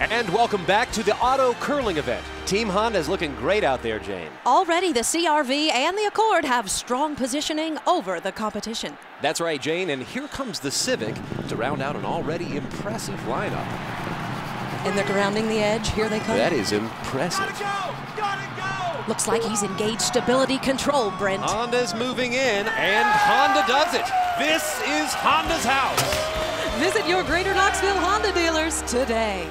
And welcome back to the Auto Curling event. Team Honda is looking great out there, Jane. Already the CR-V and the Accord have strong positioning over the competition. That's right, Jane, and here comes the Civic to round out an already impressive lineup. And they're grounding the edge. Here they come. That is impressive. Gotta go. Looks like he's engaged stability control, Brent. Honda's moving in, and Honda does it. This is Honda's house. Visit your Greater Knoxville Honda dealers today.